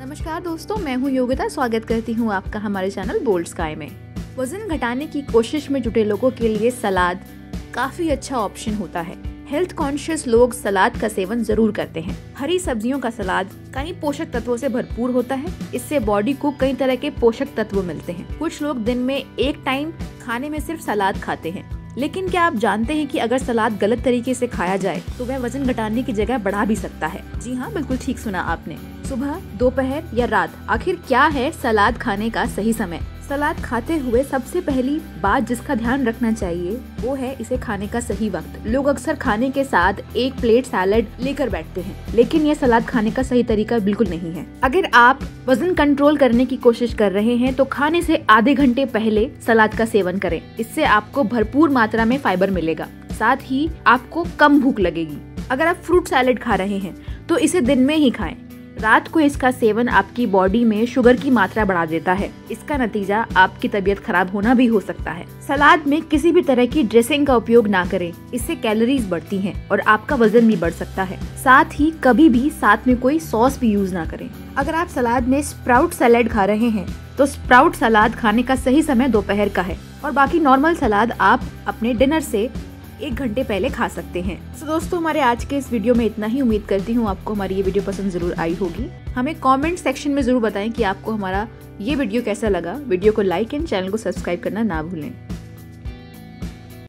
नमस्कार दोस्तों, मैं हूं योगिता। स्वागत करती हूं आपका हमारे चैनल बोल्ड स्काई में। वजन घटाने की कोशिश में जुटे लोगों के लिए सलाद काफ़ी अच्छा ऑप्शन होता है। हेल्थ कॉन्शियस लोग सलाद का सेवन जरूर करते हैं। हरी सब्जियों का सलाद कई पोषक तत्वों से भरपूर होता है। इससे बॉडी को कई तरह के पोषक तत्व मिलते हैं। कुछ लोग दिन में एक टाइम खाने में सिर्फ सलाद खाते हैं, लेकिन क्या आप जानते हैं कि अगर सलाद गलत तरीके से खाया जाए तो वह वजन घटाने की जगह बढ़ा भी सकता है। जी हाँ, बिल्कुल ठीक सुना आपने। सुबह, दोपहर या रात, आखिर क्या है सलाद खाने का सही समय? सलाद खाते हुए सबसे पहली बात जिसका ध्यान रखना चाहिए वो है इसे खाने का सही वक्त। लोग अक्सर खाने के साथ एक प्लेट सैलेड लेकर बैठते हैं, लेकिन यह सलाद खाने का सही तरीका बिल्कुल नहीं है। अगर आप वजन कंट्रोल करने की कोशिश कर रहे हैं तो खाने से आधे घंटे पहले सलाद का सेवन करें। इससे आपको भरपूर मात्रा में फाइबर मिलेगा, साथ ही आपको कम भूख लगेगी। अगर आप फ्रूट सैलेड खा रहे हैं तो इसे दिन में ही खाएं। रात को इसका सेवन आपकी बॉडी में शुगर की मात्रा बढ़ा देता है। इसका नतीजा आपकी तबीयत खराब होना भी हो सकता है। सलाद में किसी भी तरह की ड्रेसिंग का उपयोग ना करें, इससे कैलोरीज बढ़ती हैं और आपका वजन भी बढ़ सकता है। साथ ही कभी भी साथ में कोई सॉस भी यूज ना करें। अगर आप सलाद में स्प्राउट सैलेड खा रहे हैं तो स्प्राउट सलाद खाने का सही समय दोपहर का है और बाकी नॉर्मल सलाद आप अपने डिनर से एक घंटे पहले खा सकते हैं। तो दोस्तों, हमारे आज के इस वीडियो में इतना ही। उम्मीद करती हूँ आपको हमारी ये वीडियो पसंद जरूर आई होगी। हमें कमेंट सेक्शन में जरूर बताएं कि आपको हमारा ये वीडियो कैसा लगा। वीडियो को लाइक एंड चैनल को सब्सक्राइब करना ना भूलें।